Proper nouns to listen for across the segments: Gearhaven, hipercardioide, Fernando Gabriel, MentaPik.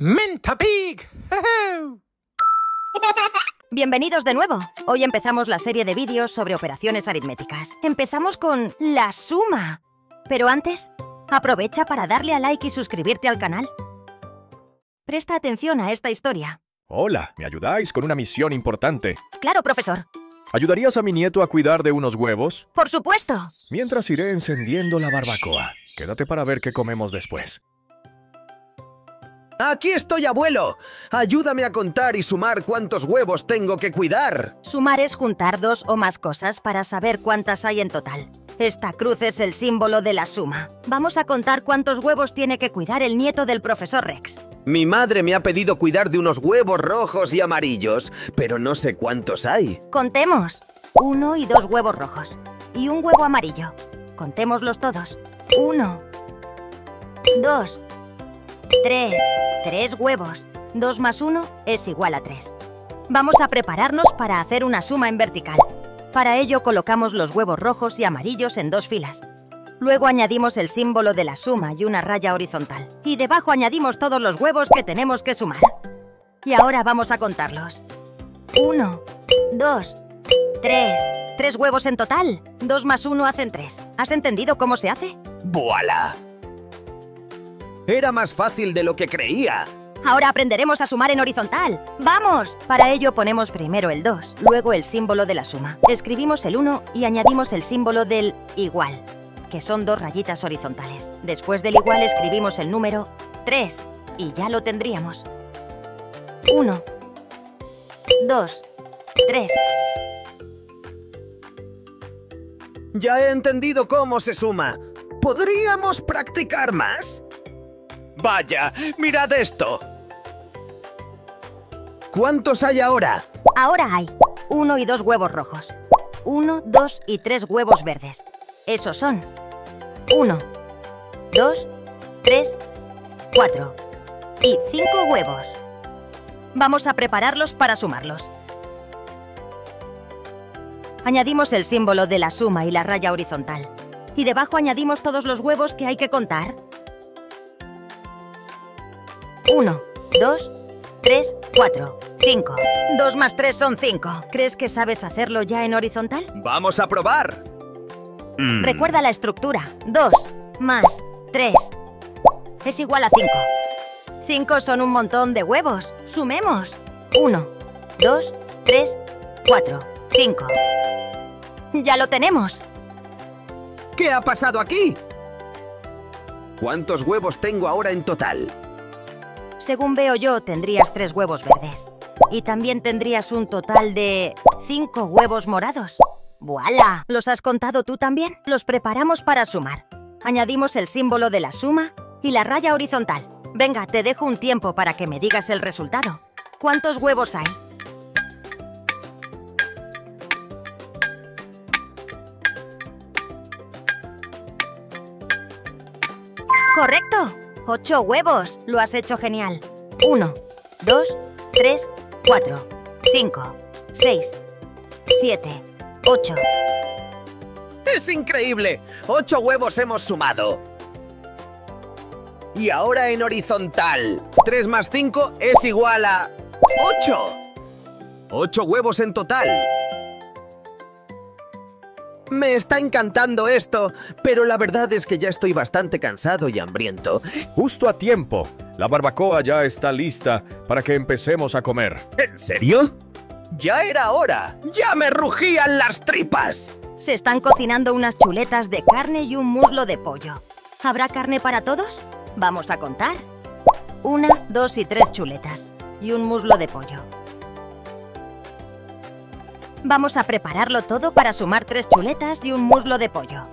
MentaPik. Bienvenidos de nuevo. Hoy empezamos la serie de vídeos sobre operaciones aritméticas. Empezamos con la suma. Pero antes, aprovecha para darle a like y suscribirte al canal. Presta atención a esta historia. Hola, ¿me ayudáis con una misión importante? Claro, profesor. ¿Ayudarías a mi nieto a cuidar de unos huevos? Por supuesto. Mientras iré encendiendo la barbacoa. Quédate para ver qué comemos después. ¡Aquí estoy, abuelo! ¡Ayúdame a contar y sumar cuántos huevos tengo que cuidar! Sumar es juntar dos o más cosas para saber cuántas hay en total. Esta cruz es el símbolo de la suma. Vamos a contar cuántos huevos tiene que cuidar el nieto del profesor Rex. Mi madre me ha pedido cuidar de unos huevos rojos y amarillos, pero no sé cuántos hay. Contemos. 1 y 2 huevos rojos. Y un huevo amarillo. Contémoslos todos. 1, 2... 3 huevos. 2 más 1 es igual a 3. Vamos a prepararnos para hacer una suma en vertical. Para ello colocamos los huevos rojos y amarillos en dos filas. Luego añadimos el símbolo de la suma y una raya horizontal. Y debajo añadimos todos los huevos que tenemos que sumar. Y ahora vamos a contarlos. 1, 2, 3. 3 huevos en total. 2 más 1 hacen 3. ¿Has entendido cómo se hace? ¡Voilà! ¡Era más fácil de lo que creía! Ahora aprenderemos a sumar en horizontal. ¡Vamos! Para ello ponemos primero el 2, luego el símbolo de la suma. Escribimos el 1 y añadimos el símbolo del igual, que son 2 rayitas horizontales. Después del igual escribimos el número 3 y ya lo tendríamos. 1, 2, 3. Ya he entendido cómo se suma. ¿Podríamos practicar más? ¡Vaya! ¡Mirad esto! ¿Cuántos hay ahora? Ahora hay 1 y 2 huevos rojos. 1, 2 y 3 huevos verdes. Esos son 1, 2, 3, 4 y 5 huevos. Vamos a prepararlos para sumarlos. Añadimos el símbolo de la suma y la raya horizontal. Y debajo añadimos todos los huevos que hay que contar. 1, 2, 3, 4, 5. 2 más 3 son 5. ¿Crees que sabes hacerlo ya en horizontal? ¡Vamos a probar! Recuerda la estructura. 2 más 3 es igual a 5. 5 son un montón de huevos. ¡Sumemos! 1, 2, 3, 4, 5. ¡Ya lo tenemos! ¿Qué ha pasado aquí? ¿Cuántos huevos tengo ahora en total? Según veo yo, tendrías 3 huevos verdes. Y también tendrías un total de 5 huevos morados. ¡Voilà! ¿Los has contado tú también? Los preparamos para sumar. Añadimos el símbolo de la suma y la raya horizontal. Venga, te dejo un tiempo para que me digas el resultado. ¿Cuántos huevos hay? ¡Correcto! 8 huevos. Lo has hecho genial. 1, 2, 3, 4, 5, 6, 7, 8. ¡Es increíble! 8 huevos hemos sumado. Y ahora en horizontal. 3 más 5 es igual a 8. 8 huevos en total. Me está encantando esto, pero la verdad es que ya estoy bastante cansado y hambriento. Justo a tiempo. La barbacoa ya está lista para que empecemos a comer. ¿En serio? ¡Ya era hora! ¡Ya me rugían las tripas! Se están cocinando unas chuletas de carne y un muslo de pollo. ¿Habrá carne para todos? Vamos a contar. 1, 2 y 3 chuletas y un muslo de pollo. Vamos a prepararlo todo para sumar 3 chuletas y un muslo de pollo.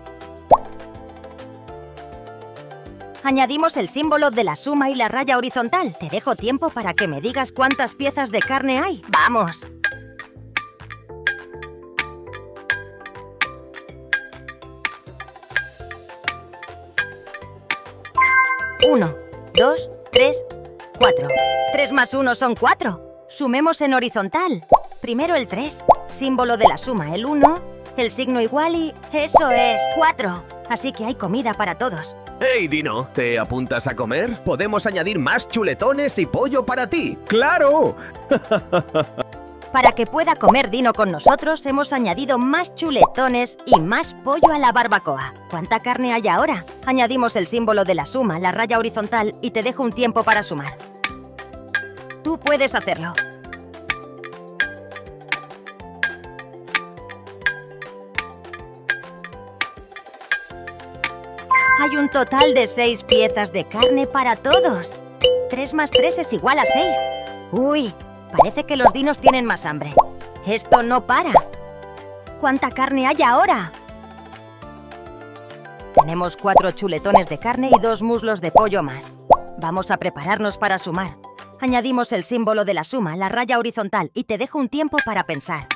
Añadimos el símbolo de la suma y la raya horizontal. Te dejo tiempo para que me digas cuántas piezas de carne hay. ¡Vamos! Uno, dos, tres, 4. 3 más 1 son 4. Sumemos en horizontal. Primero el 3, símbolo de la suma, el 1, el signo igual y... ¡Eso es! 4. Así que hay comida para todos. Hey Dino, ¿te apuntas a comer? Podemos añadir más chuletones y pollo para ti. ¡Claro! Para que pueda comer Dino con nosotros, hemos añadido más chuletones y más pollo a la barbacoa. ¿Cuánta carne hay ahora? Añadimos el símbolo de la suma, la raya horizontal, y te dejo un tiempo para sumar. Tú puedes hacerlo. Hay un total de 6 piezas de carne para todos. 3 más 3 es igual a 6. ¡Uy! Parece que los dinos tienen más hambre. Esto no para. ¿Cuánta carne hay ahora? Tenemos 4 chuletones de carne y 2 muslos de pollo más. Vamos a prepararnos para sumar. Añadimos el símbolo de la suma, la raya horizontal, y te dejo un tiempo para pensar.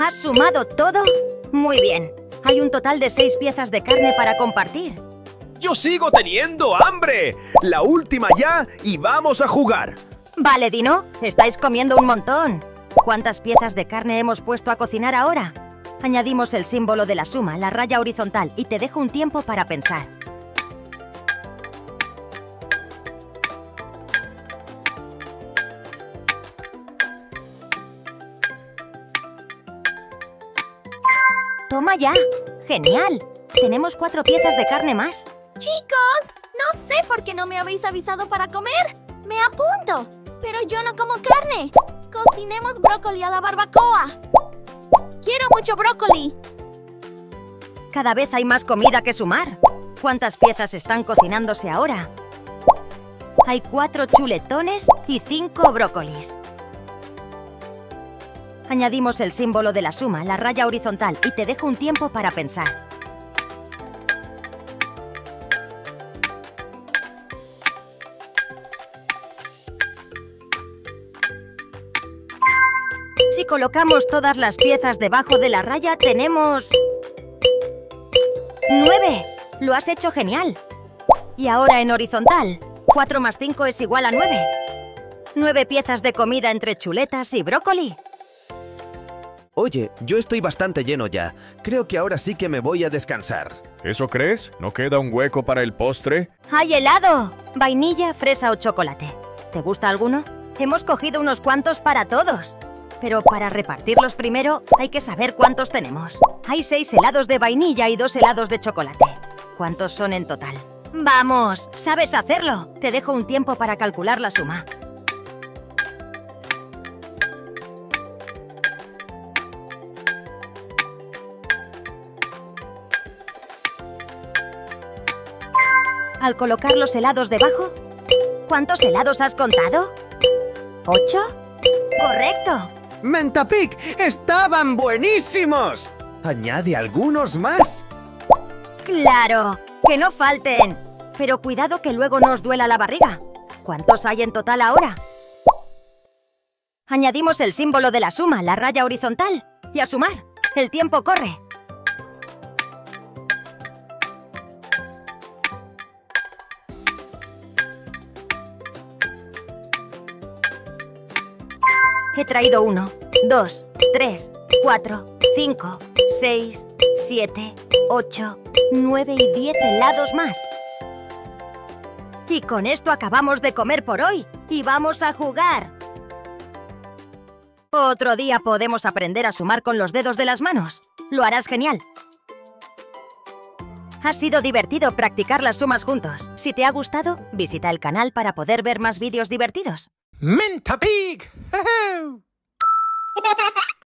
¿Has sumado todo? Muy bien. Hay un total de 6 piezas de carne para compartir. ¡Yo sigo teniendo hambre! La última ya y vamos a jugar. Vale, Dino. Estáis comiendo un montón. ¿Cuántas piezas de carne hemos puesto a cocinar ahora? Añadimos el símbolo de la suma, la raya horizontal, y te dejo un tiempo para pensar. ¡Toma ya! ¡Genial! Tenemos 4 piezas de carne más. ¡Chicos! No sé por qué no me habéis avisado para comer. ¡Me apunto! Pero yo no como carne. ¡Cocinemos brócoli a la barbacoa! ¡Quiero mucho brócoli! Cada vez hay más comida que sumar. ¿Cuántas piezas están cocinándose ahora? Hay 4 chuletones y 5 brócolis. Añadimos el símbolo de la suma, la raya horizontal, y te dejo un tiempo para pensar. Si colocamos todas las piezas debajo de la raya, tenemos... 9. Lo has hecho genial. Y ahora en horizontal. 4 más 5 es igual a 9. 9 piezas de comida entre chuletas y brócoli. Oye, yo estoy bastante lleno ya. Creo que ahora sí que me voy a descansar. ¿Eso crees? ¿No queda un hueco para el postre? ¡Hay helado! Vainilla, fresa o chocolate. ¿Te gusta alguno? Hemos cogido unos cuantos para todos. Pero para repartirlos primero, hay que saber cuántos tenemos. Hay 6 helados de vainilla y 2 helados de chocolate. ¿Cuántos son en total? ¡Vamos! ¡Sabes hacerlo! Te dejo un tiempo para calcular la suma. Al colocar los helados debajo, ¿cuántos helados has contado? ¿8? ¡Correcto! ¡MentaPik! ¡Estaban buenísimos! ¡Añade algunos más! ¡Claro! ¡Que no falten! Pero cuidado que luego no os duela la barriga. ¿Cuántos hay en total ahora? Añadimos el símbolo de la suma, la raya horizontal, y a sumar. El tiempo corre. He traído 1, 2, 3, 4, 5, 6, 7, 8, 9 y 10 helados más. Y con esto acabamos de comer por hoy y vamos a jugar. Otro día podemos aprender a sumar con los dedos de las manos. Lo harás genial. Ha sido divertido practicar las sumas juntos. Si te ha gustado, visita el canal para poder ver más vídeos divertidos. MentaPik!